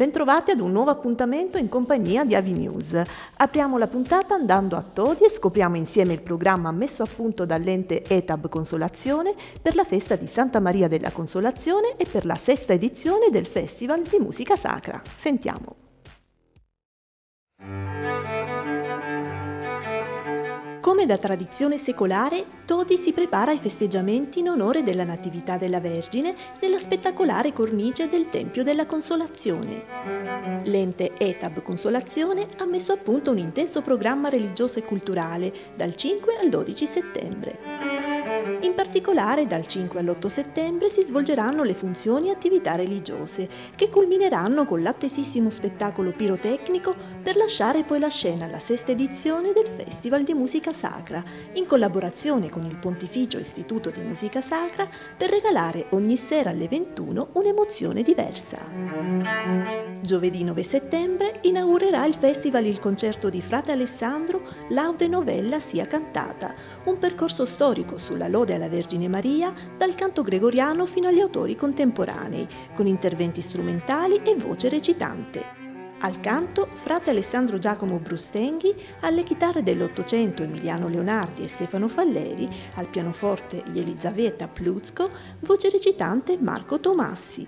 Bentrovati ad un nuovo appuntamento in compagnia di AVI News. Apriamo la puntata andando a Todi e scopriamo insieme il programma messo a punto dall'ente ETAB Consolazione per la festa di Santa Maria della Consolazione e per la sesta edizione del Festival di Musica Sacra. Sentiamo. Come da tradizione secolare, Todi si prepara ai festeggiamenti in onore della Natività della Vergine nella spettacolare cornice del Tempio della Consolazione. L'ente ETAB Consolazione ha messo a punto un intenso programma religioso e culturale dal 5 al 12 settembre. In particolare, dal 5 all'8 settembre si svolgeranno le funzioni e attività religiose, che culmineranno con l'attesissimo spettacolo pirotecnico per lasciare poi la scena alla sesta edizione del Festival di Musica Sacra, in collaborazione con il Pontificio Istituto di Musica Sacra, per regalare ogni sera alle 21 un'emozione diversa. Giovedì 9 settembre inaugurerà il festival il concerto di Frate Alessandro Laude Novella Sia Cantata, un percorso storico sulla lode alla Vergine Maria dal canto gregoriano fino agli autori contemporanei, con interventi strumentali e voce recitante. Al canto, frate Alessandro Giacomo Brustenghi, alle chitarre dell'Ottocento Emiliano Leonardi e Stefano Falleri, al pianoforte Elisaveta Pluzko, voce recitante Marco Tommassi.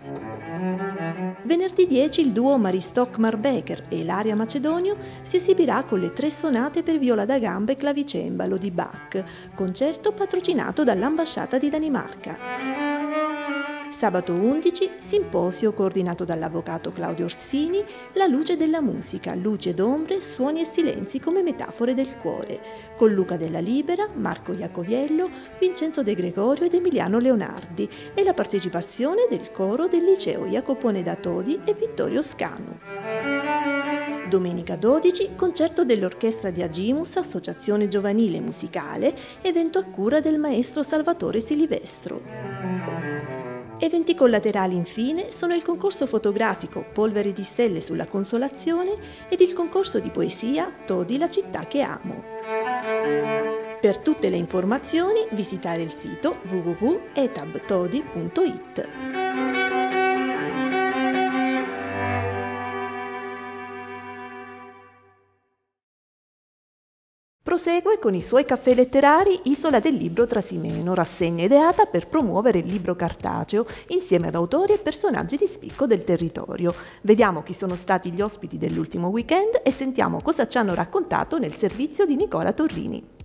Venerdì 10 il duo Maristock-Marbecker e Ilaria Macedonio si esibirà con le 3 sonate per viola da gamba e clavicembalo di Bach, concerto patrocinato dall'Ambasciata di Danimarca. Sabato 11, simposio coordinato dall'avvocato Claudio Orsini, La luce della musica, luci ed ombre, suoni e silenzi come metafore del cuore, con Luca della Libera, Marco Iacoviello, Vincenzo De Gregorio ed Emiliano Leonardi e la partecipazione del coro del liceo Jacopone da Todi e Vittorio Scano. Domenica 12, concerto dell'orchestra di Agimus, associazione giovanile musicale, evento a cura del maestro Salvatore Silvestro. Eventi collaterali infine sono il concorso fotografico Polvere di Stelle sulla Consolazione ed il concorso di poesia Todi la città che amo. Per tutte le informazioni visitare il sito www.etabtodi.it. Prosegue con i suoi caffè letterari Isola del libro Trasimeno, rassegna ideata per promuovere il libro cartaceo insieme ad autori e personaggi di spicco del territorio. Vediamo chi sono stati gli ospiti dell'ultimo weekend e sentiamo cosa ci hanno raccontato nel servizio di Nicola Torrini.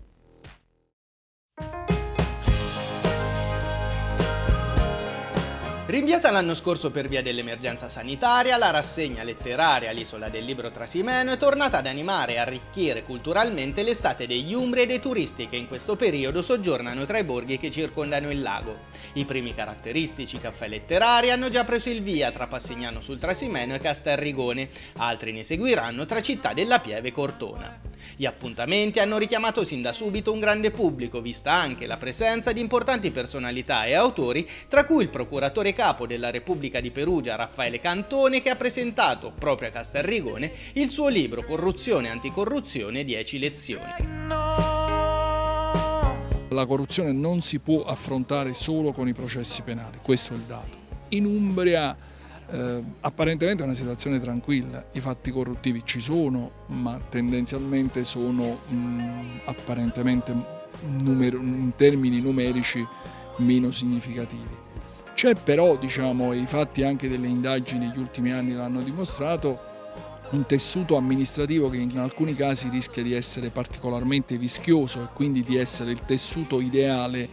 Rinviata l'anno scorso per via dell'emergenza sanitaria, la rassegna letteraria L'Isola del libro Trasimeno è tornata ad animare e arricchire culturalmente l'estate degli umbri e dei turisti che in questo periodo soggiornano tra i borghi che circondano il lago. I primi caratteristici caffè letterari hanno già preso il via tra Passignano sul Trasimeno e Castelrigone, altri ne seguiranno tra Città della Pieve e Cortona. Gli appuntamenti hanno richiamato sin da subito un grande pubblico, vista anche la presenza di importanti personalità e autori, tra cui il procuratore capo della Repubblica di Perugia Raffaele Cantone, che ha presentato, proprio a Castelrigone, il suo libro Corruzione e Anticorruzione, 10 lezioni. La corruzione non si può affrontare solo con i processi penali, questo è il dato. In Umbria apparentemente è una situazione tranquilla, i fatti corruttivi ci sono, ma tendenzialmente sono apparentemente in termini numerici meno significativi. C'è però, diciamo, e i fatti anche delle indagini negli ultimi anni l'hanno dimostrato, un tessuto amministrativo che in alcuni casi rischia di essere particolarmente vischioso e quindi di essere il tessuto ideale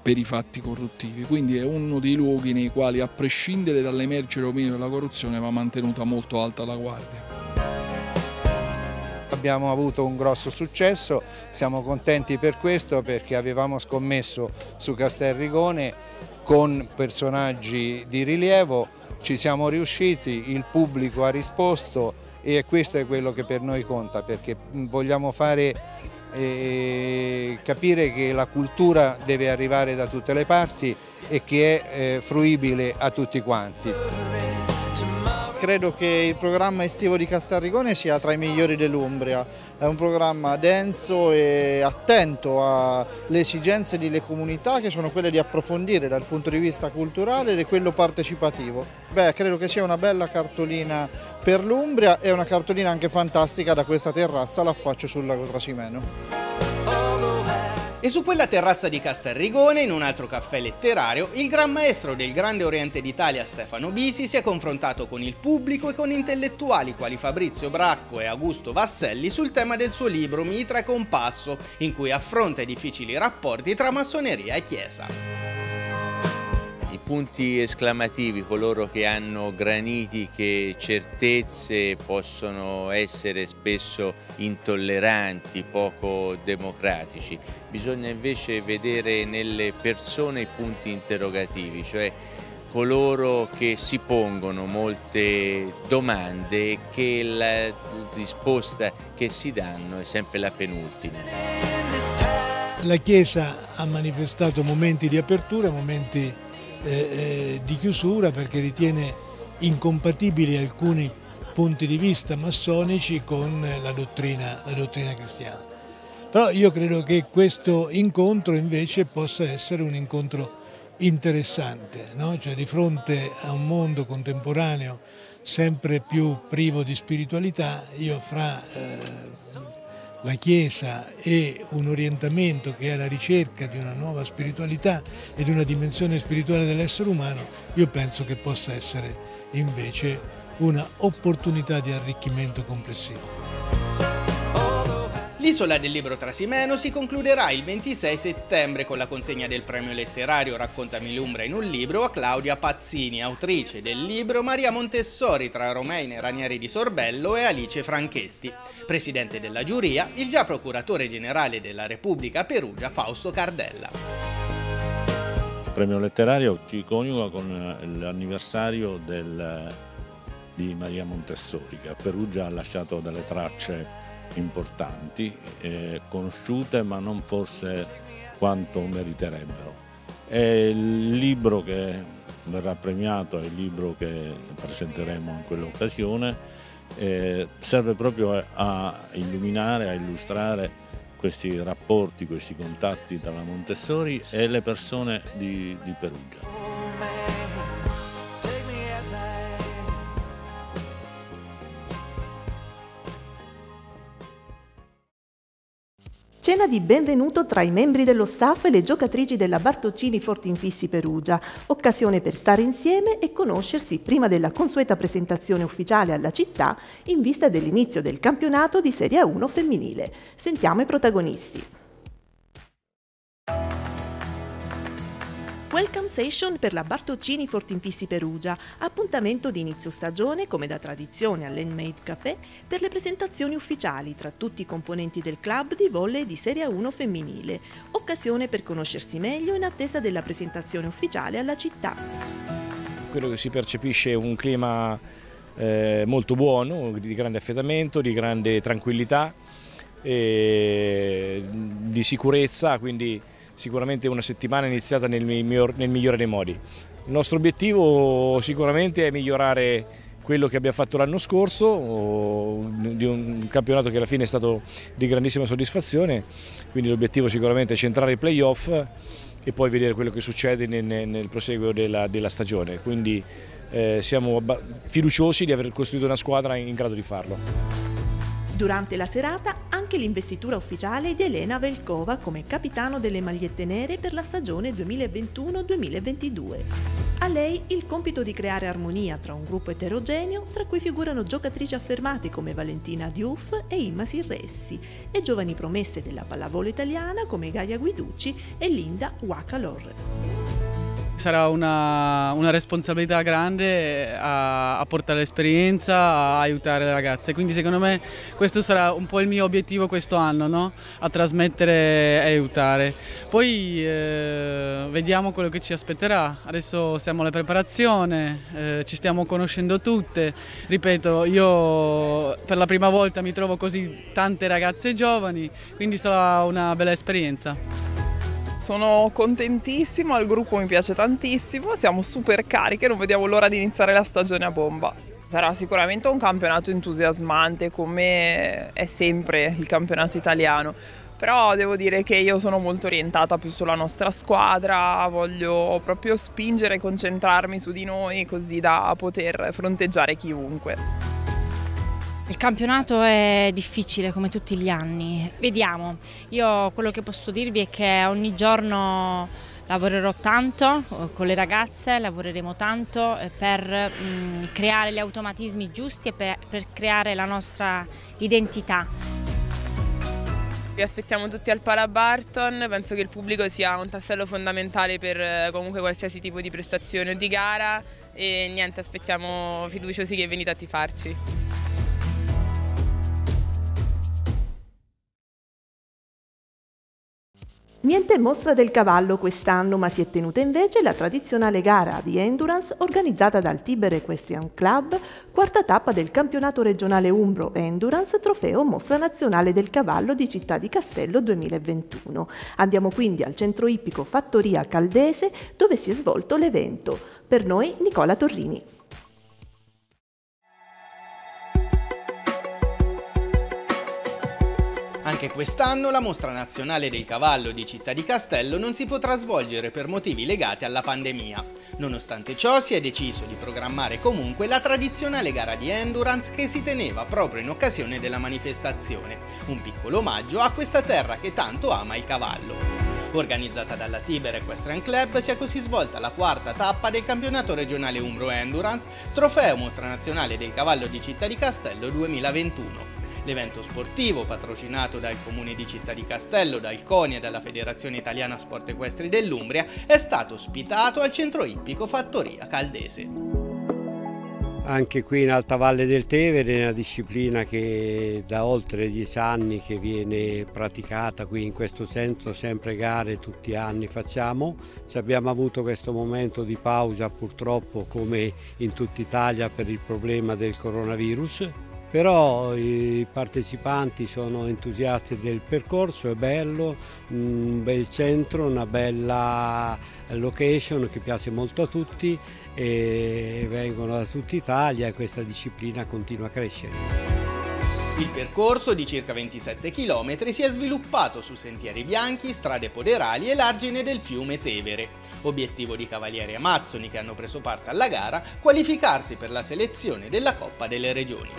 per i fatti corruttivi. Quindi è uno dei luoghi nei quali, a prescindere dall'emergere o meno della corruzione, va mantenuta molto alta la guardia. Abbiamo avuto un grosso successo, siamo contenti per questo perché avevamo scommesso su Castelrigone con personaggi di rilievo, ci siamo riusciti, il pubblico ha risposto e questo è quello che per noi conta, perché vogliamo fare capire che la cultura deve arrivare da tutte le parti e che è fruibile a tutti quanti. credo che il programma estivo di Castarrigone sia tra i migliori dell'Umbria. È un programma denso e attento alle esigenze delle comunità, che sono quelle di approfondire dal punto di vista culturale e quello partecipativo. Beh, credo che sia una bella cartolina per l'Umbria e una cartolina anche fantastica da questa terrazza all'affaccio sul lago Trasimeno. E su quella terrazza di Castarrigone, in un altro caffè letterario, il gran maestro del Grande Oriente d'Italia Stefano Bisi si è confrontato con il pubblico e con intellettuali quali Fabrizio Bracco e Augusto Vasselli sul tema del suo libro Mitra e Compasso, in cui affronta i difficili rapporti tra massoneria e chiesa. I punti esclamativi, coloro che hanno granitiche certezze, possono essere spesso intolleranti, poco democratici. Bisogna invece vedere nelle persone i punti interrogativi, cioè coloro che si pongono molte domande e che la risposta che si danno è sempre la penultima. La Chiesa ha manifestato momenti di apertura, momenti di chiusura, perché ritiene incompatibili alcuni punti di vista massonici con la dottrina cristiana. Però io credo che questo incontro invece possa essere un incontro interessante, no? Cioè, di fronte a un mondo contemporaneo sempre più privo di spiritualità, io fra la Chiesa e un orientamento che è la ricerca di una nuova spiritualità e di una dimensione spirituale dell'essere umano, io penso che possa essere invece una opportunità di arricchimento complessivo. L'Isola del libro Trasimeno si concluderà il 26 settembre con la consegna del premio letterario Raccontami l'Umbra in un libro a Claudia Pazzini, autrice del libro Maria Montessori tra Romaine e Ranieri di Sorbello e Alice Franchetti. Presidente della giuria, il già procuratore generale della Repubblica Perugia Fausto Cardella. Il premio letterario ci coniuga con l'anniversario di Maria Montessori, che a Perugia ha lasciato delle tracce importanti, conosciute ma non forse quanto meriterebbero. È il libro che verrà premiato, è il libro che presenteremo in quell'occasione, serve proprio a illuminare, a illustrare questi rapporti, questi contatti tra la Montessori e le persone di Perugia. Cena di benvenuto tra i membri dello staff e le giocatrici della Bartoccini Fortinfissi Perugia, occasione per stare insieme e conoscersi prima della consueta presentazione ufficiale alla città in vista dell'inizio del campionato di Serie A1 femminile. Sentiamo i protagonisti. Welcome Session per la Bartoccini Fortinfissi Perugia, appuntamento di inizio stagione come da tradizione all'Handmade Café per le presentazioni ufficiali tra tutti i componenti del club di volley di Serie A1 femminile, occasione per conoscersi meglio in attesa della presentazione ufficiale alla città. Quello che si percepisce è un clima molto buono, di grande affiatamento, di grande tranquillità, e di sicurezza, quindi sicuramente una settimana iniziata nel migliore dei modi. Il nostro obiettivo sicuramente è migliorare quello che abbiamo fatto l'anno scorso, di un campionato che alla fine è stato di grandissima soddisfazione, quindi l'obiettivo sicuramente è centrare i playoff e poi vedere quello che succede nel proseguo della stagione. Quindi siamo fiduciosi di aver costruito una squadra in grado di farlo. Durante la serata anche l'investitura ufficiale di Elena Velkova come capitano delle magliette nere per la stagione 2021-2022. A lei il compito di creare armonia tra un gruppo eterogeneo, tra cui figurano giocatrici affermate come Valentina Diouf e Imma Sirressi, e giovani promesse della pallavolo italiana come Gaia Guiducci e Linda Wacalor. Sarà una responsabilità grande a portare l'esperienza, a aiutare le ragazze, quindi secondo me questo sarà un po' il mio obiettivo questo anno, no? A trasmettere e aiutare. Poi vediamo quello che ci aspetterà, adesso siamo alla preparazione, ci stiamo conoscendo tutte, ripeto, io per la prima volta mi trovo così tante ragazze giovani, quindi sarà una bella esperienza. Sono contentissima, il gruppo mi piace tantissimo, siamo super cariche, non vediamo l'ora di iniziare la stagione a bomba. Sarà sicuramente un campionato entusiasmante, come è sempre il campionato italiano, però devo dire che io sono molto orientata più sulla nostra squadra, voglio proprio spingere e concentrarmi su di noi così da poter fronteggiare chiunque. Il campionato è difficile come tutti gli anni, vediamo, io quello che posso dirvi è che ogni giorno lavorerò tanto con le ragazze, lavoreremo tanto per creare gli automatismi giusti e per creare la nostra identità. Vi aspettiamo tutti al Pala Barton, penso che il pubblico sia un tassello fondamentale per comunque qualsiasi tipo di prestazione o di gara e niente, aspettiamo fiduciosi che venite a tifarci. Niente mostra del cavallo quest'anno, ma si è tenuta invece la tradizionale gara di endurance organizzata dal Tiber Equestrian Club, quarta tappa del campionato regionale Umbro Endurance, trofeo Mostra Nazionale del Cavallo di Città di Castello 2021. Andiamo quindi al centro ippico Fattoria Caldese, dove si è svolto l'evento. Per noi Nicola Torrini. Anche quest'anno la Mostra Nazionale del Cavallo di Città di Castello non si potrà svolgere per motivi legati alla pandemia. Nonostante ciò si è deciso di programmare comunque la tradizionale gara di endurance che si teneva proprio in occasione della manifestazione, un piccolo omaggio a questa terra che tanto ama il cavallo. Organizzata dalla Tiber Equestrian Club, si è così svolta la quarta tappa del campionato regionale Umbro Endurance, trofeo Mostra Nazionale del Cavallo di Città di Castello 2021. L'evento sportivo, patrocinato dal Comune di Città di Castello, dal CONI e dalla Federazione Italiana Sport Equestri dell'Umbria, è stato ospitato al centro ippico Fattoria Caldese. Anche qui in Alta Valle del Tevere è una disciplina che da oltre 10 anni che viene praticata qui in questo senso, sempre gare tutti gli anni facciamo. Ci abbiamo avuto questo momento di pausa purtroppo come in tutta Italia per il problema del coronavirus. Però i partecipanti sono entusiasti del percorso, è bello, un bel centro, una bella location che piace molto a tutti e vengono da tutta Italia e questa disciplina continua a crescere. Il percorso di circa 27 km si è sviluppato su sentieri bianchi, strade poderali e l'argine del fiume Tevere. Obiettivo di cavalieri amazzoni che hanno preso parte alla gara, qualificarsi per la selezione della Coppa delle Regioni.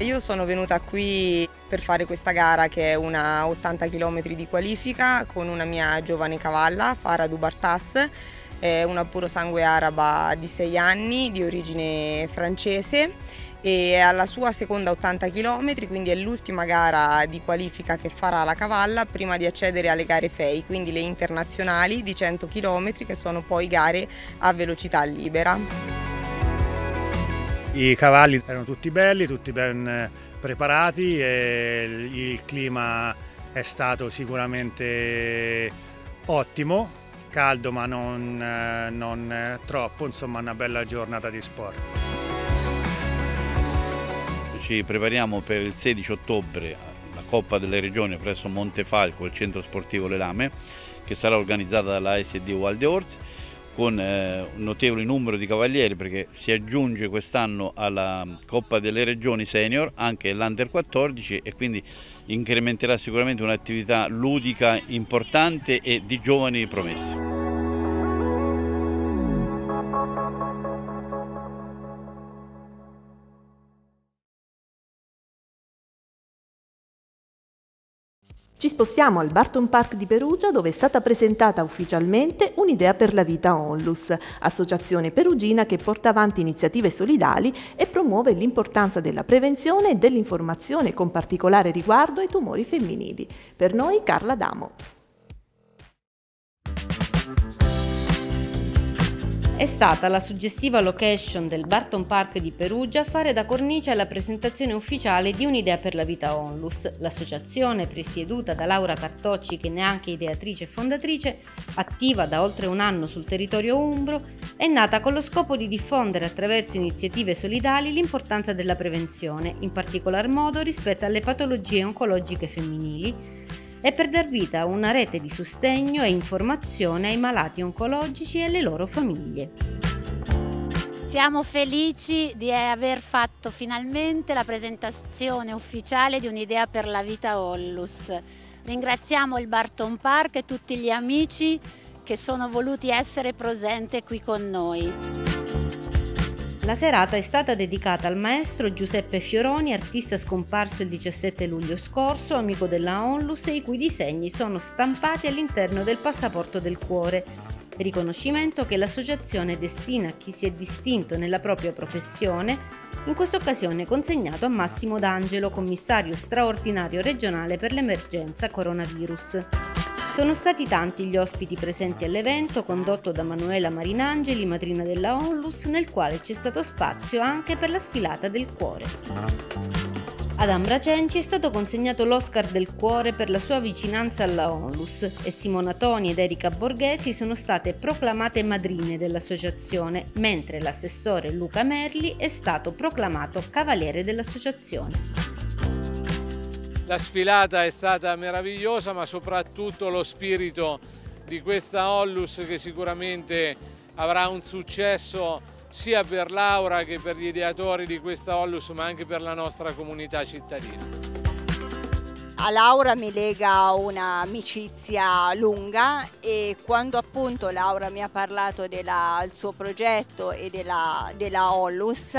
Io sono venuta qui per fare questa gara che è una 80 km di qualifica con una mia giovane cavalla, Farah Dubartas, è una purosangue araba di 6 anni, di origine francese e è alla sua seconda 80 km, quindi è l'ultima gara di qualifica che farà la cavalla prima di accedere alle gare FEI, quindi le internazionali di 100 km che sono poi gare a velocità libera. I cavalli erano tutti belli, tutti ben preparati e il clima è stato sicuramente ottimo, caldo ma non troppo, insomma una bella giornata di sport. Ci prepariamo per il 16 ottobre la Coppa delle Regioni presso Montefalco, il centro sportivo Le Lame, che sarà organizzata dalla SD Walde Horse, con un notevole numero di cavalieri perché si aggiunge quest'anno alla Coppa delle Regioni Senior anche l'Under 14 e quindi incrementerà sicuramente un'attività ludica importante e di giovani promesse. Ci spostiamo al Barton Park di Perugia dove è stata presentata ufficialmente Un'idea per la vita ONLUS, associazione perugina che porta avanti iniziative solidali e promuove l'importanza della prevenzione e dell'informazione con particolare riguardo ai tumori femminili. Per noi Carla Damo. È stata la suggestiva location del Barton Park di Perugia a fare da cornice alla presentazione ufficiale di Un'idea per la vita ONLUS, l'associazione presieduta da Laura Cartocci, che ne è anche ideatrice e fondatrice, attiva da oltre un anno sul territorio umbro, è nata con lo scopo di diffondere attraverso iniziative solidali l'importanza della prevenzione, in particolar modo rispetto alle patologie oncologiche femminili, e per dar vita a una rete di sostegno e informazione ai malati oncologici e alle loro famiglie. Siamo felici di aver fatto finalmente la presentazione ufficiale di Un'idea per la vita ONLUS. Ringraziamo il Barton Park e tutti gli amici che sono voluti essere presenti qui con noi. La serata è stata dedicata al maestro Giuseppe Fioroni, artista scomparso il 17 luglio scorso, amico della ONLUS e i cui disegni sono stampati all'interno del Passaporto del Cuore. Riconoscimento che l'associazione destina a chi si è distinto nella propria professione, in questa occasione consegnato a Massimo D'Angelo, commissario straordinario regionale per l'emergenza coronavirus. Sono stati tanti gli ospiti presenti all'evento condotto da Manuela Marinangeli, madrina della ONLUS, nel quale c'è stato spazio anche per la sfilata del cuore. Ad Ambra Cenci è stato consegnato l'Oscar del Cuore per la sua vicinanza alla ONLUS e Simona Toni ed Erika Borghesi sono state proclamate madrine dell'associazione, mentre l'assessore Luca Merli è stato proclamato cavaliere dell'associazione. La sfilata è stata meravigliosa, ma soprattutto lo spirito di questa ONLUS che sicuramente avrà un successo sia per Laura che per gli ideatori di questa ONLUS, ma anche per la nostra comunità cittadina. A Laura mi lega un'amicizia lunga e quando appunto Laura mi ha parlato del suo progetto e della ONLUS,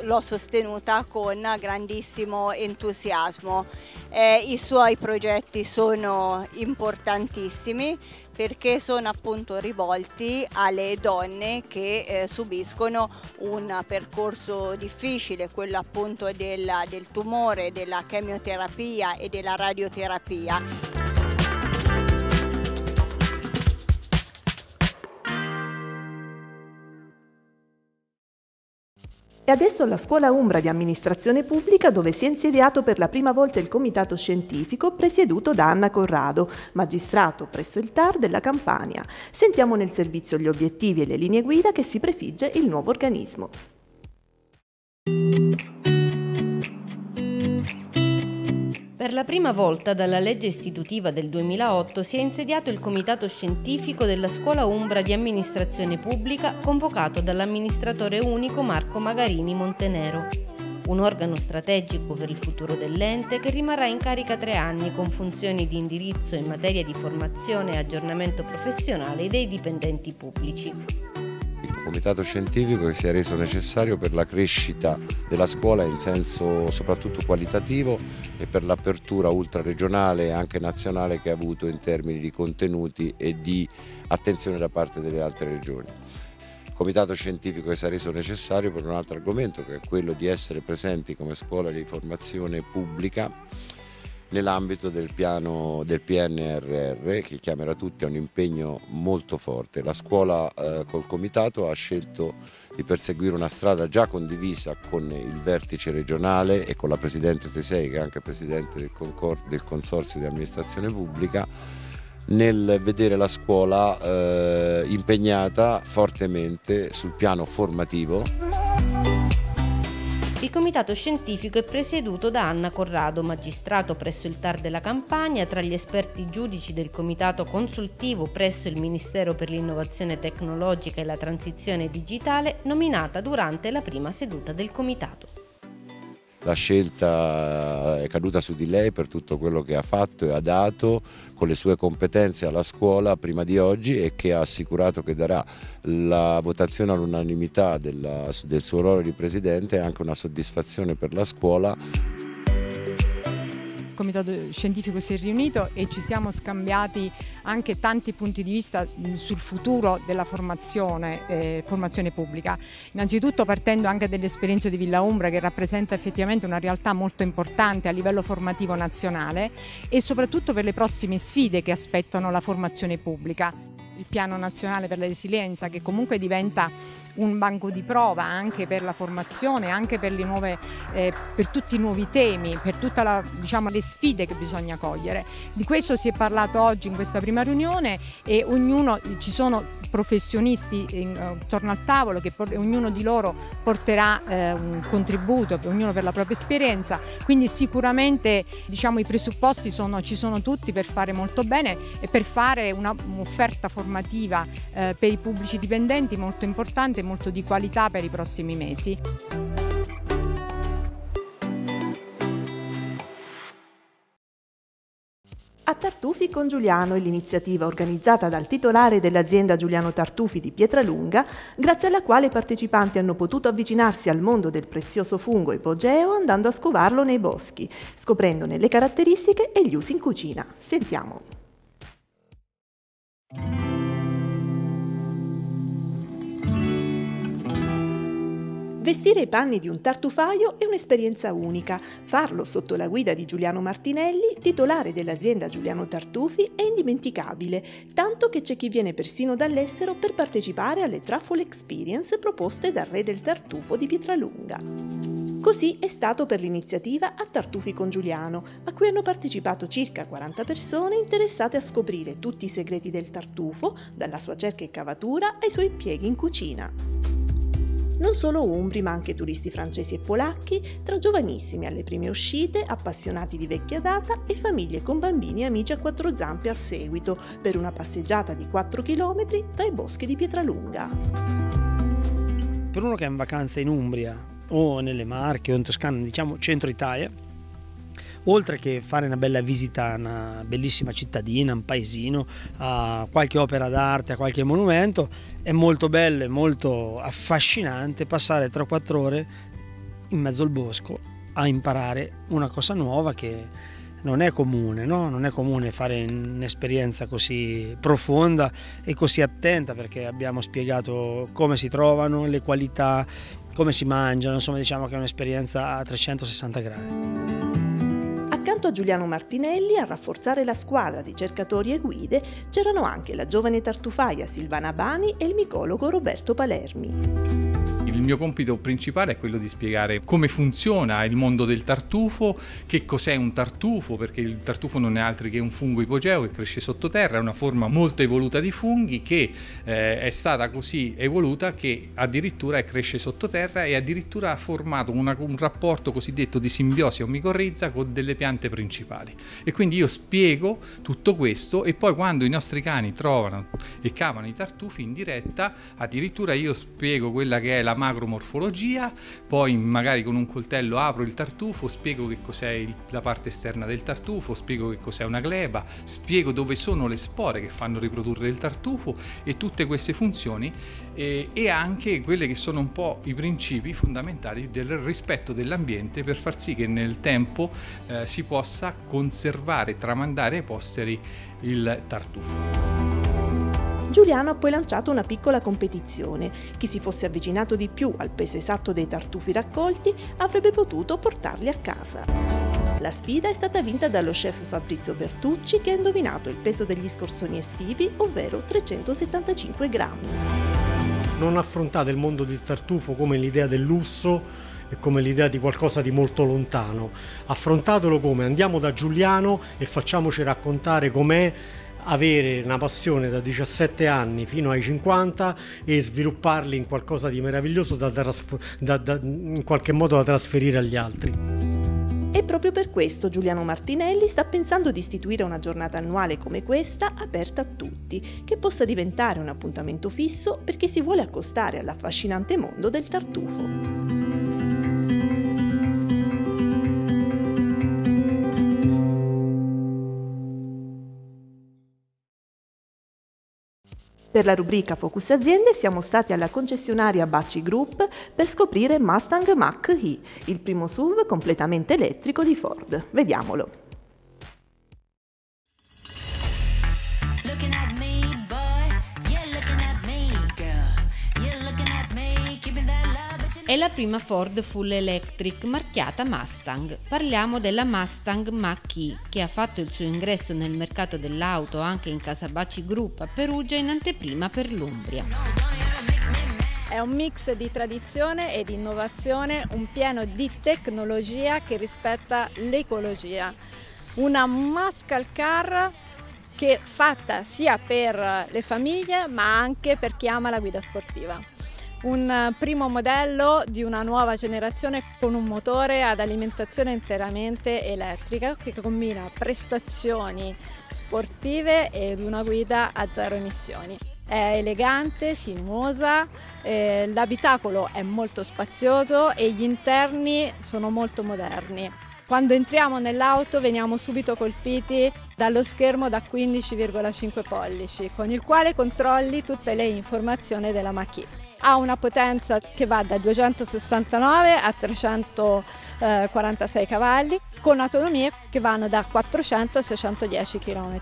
l'ho sostenuta con grandissimo entusiasmo. I suoi progetti sono importantissimi perché sono appunto rivolti alle donne che subiscono un percorso difficile, quello appunto del tumore, della chemioterapia e della radioterapia. E adesso la Scuola Umbra di Amministrazione Pubblica, dove si è insediato per la prima volta il comitato scientifico presieduto da Anna Corrado, magistrato presso il TAR della Campania. Sentiamo nel servizio gli obiettivi e le linee guida che si prefigge il nuovo organismo. Per la prima volta dalla legge istitutiva del 2008 si è insediato il comitato scientifico della Scuola Umbra di Amministrazione Pubblica, convocato dall'amministratore unico Marco Magarini Montenero. Un organo strategico per il futuro dell'ente che rimarrà in carica 3 anni con funzioni di indirizzo in materia di formazione e aggiornamento professionale dei dipendenti pubblici. Il comitato scientifico che si è reso necessario per la crescita della scuola in senso soprattutto qualitativo e per l'apertura ultraregionale e anche nazionale che ha avuto in termini di contenuti e di attenzione da parte delle altre regioni. Il comitato scientifico che si è reso necessario per un altro argomento, che è quello di essere presenti come scuola di formazione pubblica nell'ambito del piano del PNRR, che chiamerà tutti a un impegno molto forte. La scuola col comitato ha scelto di perseguire una strada già condivisa con il vertice regionale e con la Presidente Tesei, che è anche Presidente del Consorzio di Amministrazione Pubblica, nel vedere la scuola impegnata fortemente sul piano formativo. Il comitato scientifico è presieduto da Anna Corrado, magistrato presso il TAR della Campania, tra gli esperti giudici del comitato consultivo presso il Ministero per l'Innovazione Tecnologica e la Transizione Digitale, nominata durante la prima seduta del comitato. La scelta è caduta su di lei per tutto quello che ha fatto e ha dato con le sue competenze alla scuola prima di oggi, e che ha assicurato che darà la votazione all'unanimità del suo ruolo di presidente e anche una soddisfazione per la scuola. Il comitato scientifico si è riunito e ci siamo scambiati anche tanti punti di vista sul futuro della formazione pubblica. Innanzitutto partendo anche dell'esperienza di Villa Umbra, che rappresenta effettivamente una realtà molto importante a livello formativo nazionale e soprattutto per le prossime sfide che aspettano la formazione pubblica. Il piano nazionale per la resilienza, che comunque diventa un banco di prova anche per la formazione, anche per, per tutti i nuovi temi, per tutte le sfide che bisogna cogliere. Di questo si è parlato oggi in questa prima riunione e ognuno, ci sono professionisti intorno al tavolo che ognuno di loro porterà un contributo, ognuno per la propria esperienza, quindi sicuramente i presupposti ci sono tutti per fare molto bene e per fare un'offerta formativa per i pubblici dipendenti molto importante e molto di qualità per i prossimi mesi. A Tartufi con Giuliano è l'iniziativa organizzata dal titolare dell'azienda Giuliano Tartufi di Pietralunga, grazie alla quale i partecipanti hanno potuto avvicinarsi al mondo del prezioso fungo ipogeo andando a scovarlo nei boschi, scoprendone le caratteristiche e gli usi in cucina. Sentiamo. Vestire i panni di un tartufaio è un'esperienza unica. Farlo sotto la guida di Giuliano Martinelli, titolare dell'azienda Giuliano Tartufi, è indimenticabile, tanto che c'è chi viene persino dall'estero per partecipare alle Truffle Experience proposte dal re del tartufo di Pietralunga. Così è stato per l'iniziativa A Tartufi con Giuliano, a cui hanno partecipato circa 40 persone interessate a scoprire tutti i segreti del tartufo, dalla sua cerca e cavatura ai suoi impieghi in cucina. Non solo umbri, ma anche turisti francesi e polacchi, tra giovanissimi alle prime uscite, appassionati di vecchia data e famiglie con bambini e amici a quattro zampe al seguito, per una passeggiata di 4 km tra i boschi di Pietralunga. Per uno che è in vacanza in Umbria, o nelle Marche o in Toscana, centro Italia, oltre che fare una bella visita a una bellissima cittadina, un paesino, a qualche opera d'arte, a qualche monumento, è molto bello e molto affascinante passare 3-4 ore in mezzo al bosco a imparare una cosa nuova che non è comune, no? Non è comune fare un'esperienza così profonda e così attenta, perché abbiamo spiegato come si trovano, le qualità, come si mangiano, che è un'esperienza a 360 gradi. Accanto a Giuliano Martinelli, a rafforzare la squadra di cercatori e guide, c'erano anche la giovane tartufaia Silvana Bani e il micologo Roberto Palermi. Il mio compito principale è quello di spiegare come funziona il mondo del tartufo, che cos'è un tartufo, perché il tartufo non è altro che un fungo ipogeo che cresce sottoterra, è una forma molto evoluta di funghi che è stata così evoluta che addirittura cresce sottoterra e addirittura ha formato un rapporto cosiddetto di simbiosi o micorrizza con delle piante principali. E quindi io spiego tutto questo e poi quando i nostri cani trovano e cavano i tartufi in diretta, addirittura io spiego quella che è la macromorfologia, poi magari con un coltello apro il tartufo, spiego che cos'è la parte esterna del tartufo, spiego che cos'è una gleba, spiego dove sono le spore che fanno riprodurre il tartufo e tutte queste funzioni e anche quelle che sono un po' i principi fondamentali del rispetto dell'ambiente per far sì che nel tempo si possa conservare, tramandare ai posteri il tartufo. Giuliano ha poi lanciato una piccola competizione. Chi si fosse avvicinato di più al peso esatto dei tartufi raccolti avrebbe potuto portarli a casa. La sfida è stata vinta dallo chef Fabrizio Bertucci, che ha indovinato il peso degli scorzoni estivi, ovvero 375 grammi. Non affrontate il mondo del tartufo come l'idea del lusso e come l'idea di qualcosa di molto lontano. Affrontatelo come andiamo da Giuliano e facciamoci raccontare com'è avere una passione da 17 anni fino ai 50 e svilupparli in qualcosa di meraviglioso in qualche modo da trasferire agli altri. E proprio per questo Giuliano Martinelli sta pensando di istituire una giornata annuale come questa, aperta a tutti, che possa diventare un appuntamento fisso perché si vuole accostare all'affascinante mondo del tartufo. Per la rubrica Focus Aziende siamo stati alla concessionaria Baci Group per scoprire Mustang Mach-E, il primo SUV completamente elettrico di Ford. Vediamolo! È la prima Ford full electric marchiata Mustang. Parliamo della Mustang Mach-E, che ha fatto il suo ingresso nel mercato dell'auto anche in casa Baci Group a Perugia in anteprima per l'Umbria. È un mix di tradizione e di innovazione, un piano di tecnologia che rispetta l'ecologia. Una muscle car che è fatta sia per le famiglie ma anche per chi ama la guida sportiva. Un primo modello di una nuova generazione con un motore ad alimentazione interamente elettrica che combina prestazioni sportive ed una guida a zero emissioni. È elegante, sinuosa, l'abitacolo è molto spazioso e gli interni sono molto moderni. Quando entriamo nell'auto veniamo subito colpiti dallo schermo da 15,5 pollici con il quale controlli tutte le informazioni della macchina. Ha una potenza che va da 269 a 346 cavalli con autonomie che vanno da 400 a 610 km.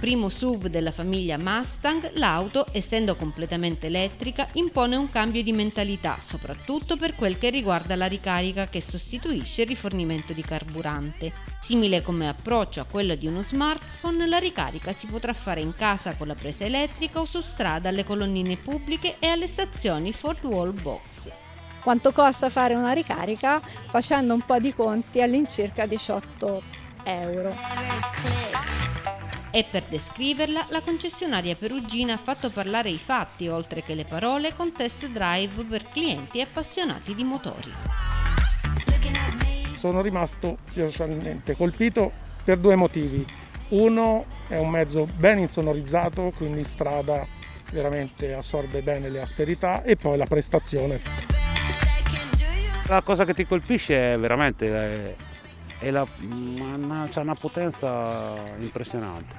Primo SUV della famiglia Mustang, l'auto, essendo completamente elettrica, impone un cambio di mentalità, soprattutto per quel che riguarda la ricarica che sostituisce il rifornimento di carburante. Simile come approccio a quello di uno smartphone, la ricarica si potrà fare in casa con la presa elettrica o su strada alle colonnine pubbliche e alle stazioni 4-wall box. Quanto costa fare una ricarica? Facendo un po' di conti all'incirca 18 euro. E per descriverla, la concessionaria perugina ha fatto parlare i fatti, oltre che le parole, con test drive per clienti e appassionati di motori. Sono rimasto personalmente colpito per due motivi. Uno, è un mezzo ben insonorizzato, quindi strada veramente assorbe bene le asperità, e poi la prestazione. La cosa che ti colpisce è veramente... c'ha una potenza impressionante.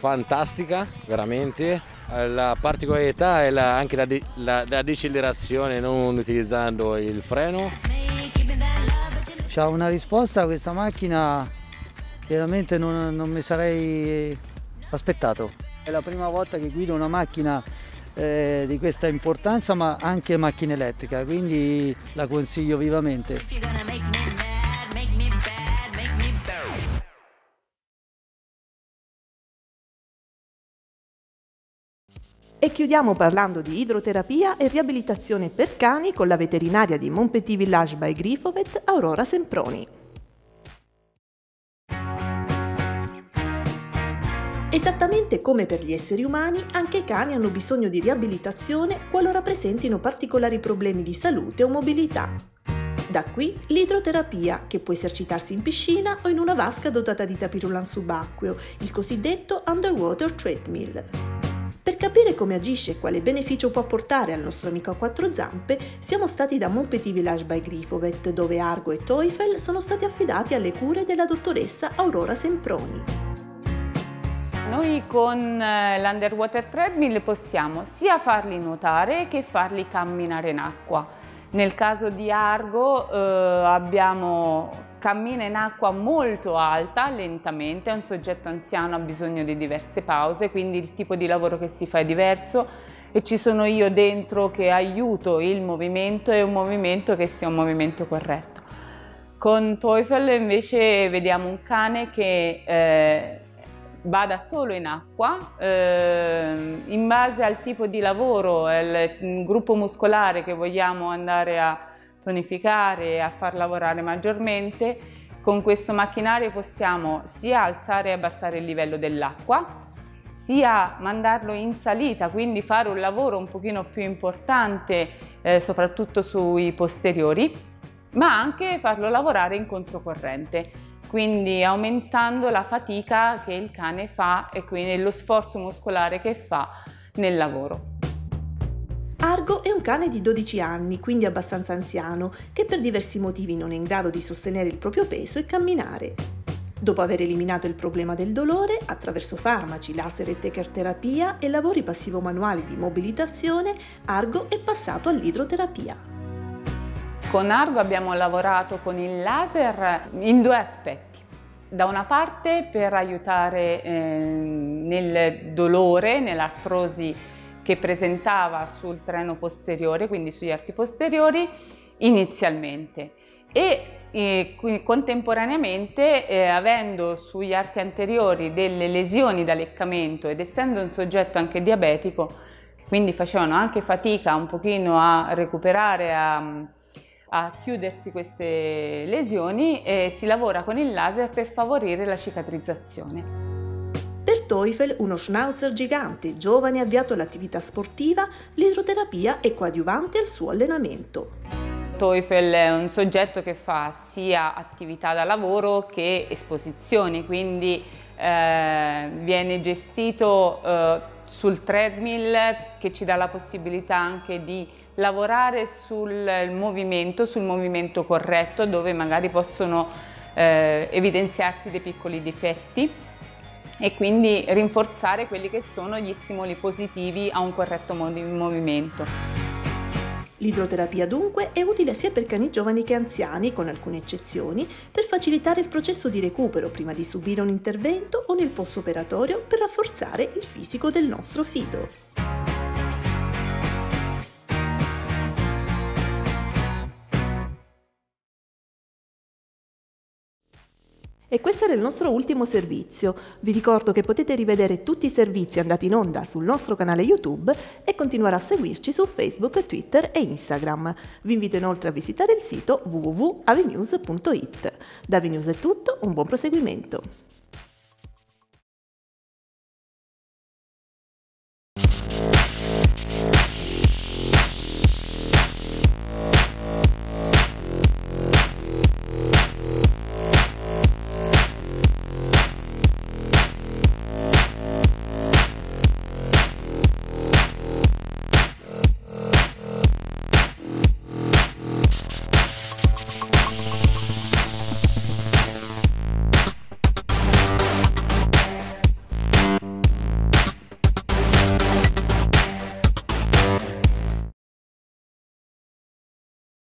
Fantastica, veramente. La particolarità è anche la decelerazione non utilizzando il freno. C'ha una risposta a questa macchina veramente non mi sarei aspettato. È la prima volta che guido una macchina di questa importanza, ma anche macchina elettrica, quindi la consiglio vivamente. E chiudiamo parlando di idroterapia e riabilitazione per cani con la veterinaria di Montpetit Village by Grifovet, Aurora Semproni. Esattamente come per gli esseri umani, anche i cani hanno bisogno di riabilitazione qualora presentino particolari problemi di salute o mobilità. Da qui l'idroterapia, che può esercitarsi in piscina o in una vasca dotata di tapirulan subacqueo, il cosiddetto underwater treadmill. Per capire come agisce e quale beneficio può portare al nostro amico a quattro zampe, siamo stati da Montpetit Village by Grifovet, dove Argo e Teufel sono stati affidati alle cure della dottoressa Aurora Semproni. Noi con l'underwater treadmill possiamo sia farli nuotare che farli camminare in acqua. Nel caso di Argo cammina in acqua molto alta, lentamente, è un soggetto anziano, ha bisogno di diverse pause, quindi il tipo di lavoro che si fa è diverso e ci sono io dentro che aiuto il movimento e un movimento che sia un movimento corretto. Con Teufel invece vediamo un cane che bada solo in acqua, in base al tipo di lavoro, il gruppo muscolare che vogliamo andare a tonificare e a far lavorare maggiormente, con questo macchinario possiamo sia alzare e abbassare il livello dell'acqua, sia mandarlo in salita, quindi fare un lavoro un pochino più importante, soprattutto sui posteriori, ma anche farlo lavorare in controcorrente. Quindi aumentando la fatica che il cane fa e quindi lo sforzo muscolare che fa nel lavoro. Argo è un cane di 12 anni, quindi abbastanza anziano, che per diversi motivi non è in grado di sostenere il proprio peso e camminare. Dopo aver eliminato il problema del dolore, attraverso farmaci, laser e techerterapia e lavori passivo-manuali di mobilitazione, Argo è passato all'idroterapia. Con Argo abbiamo lavorato con il laser in due aspetti. Da una parte per aiutare nel dolore, nell'artrosi che presentava sul treno posteriore, quindi sugli arti posteriori, inizialmente. e contemporaneamente, avendo sugli arti anteriori delle lesioni da leccamento ed essendo un soggetto anche diabetico, quindi facevano anche fatica un pochino a recuperare, a chiudersi queste lesioni, e si lavora con il laser per favorire la cicatrizzazione. Per Teufel, uno schnauzer gigante, giovane avviato all'attività sportiva, l'idroterapia è coadiuvante al suo allenamento. Teufel è un soggetto che fa sia attività da lavoro che esposizioni, quindi viene gestito sul treadmill, che ci dà la possibilità anche di lavorare sul movimento corretto, dove magari possono evidenziarsi dei piccoli difetti e quindi rinforzare quelli che sono gli stimoli positivi a un corretto movimento. L'idroterapia dunque è utile sia per cani giovani che anziani, con alcune eccezioni, per facilitare il processo di recupero prima di subire un intervento o nel post-operatorio per rafforzare il fisico del nostro fido. E questo era il nostro ultimo servizio. Vi ricordo che potete rivedere tutti i servizi andati in onda sul nostro canale YouTube e continuare a seguirci su Facebook, Twitter e Instagram. Vi invito inoltre a visitare il sito www.avinews.it. Da AVI News è tutto, un buon proseguimento.